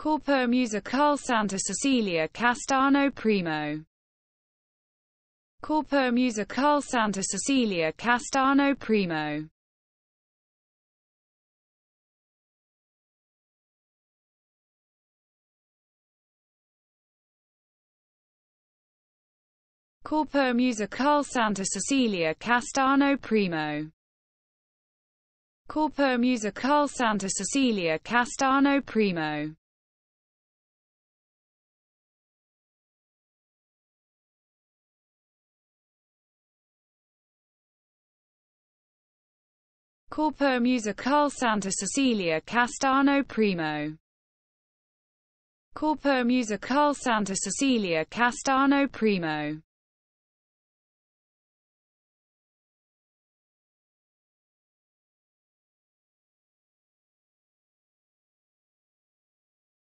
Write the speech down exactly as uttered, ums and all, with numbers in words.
Corpo Musicale Santa Cecilia Castano Primo. Corpo Musicale Santa Cecilia Castano Primo. Corpo Musicale Santa Cecilia Castano Primo. Corpo Musicale Santa Cecilia Castano Primo. Corpo Musicale Santa Cecilia Castano Primo. Corpo Musicale Santa Cecilia Castano Primo.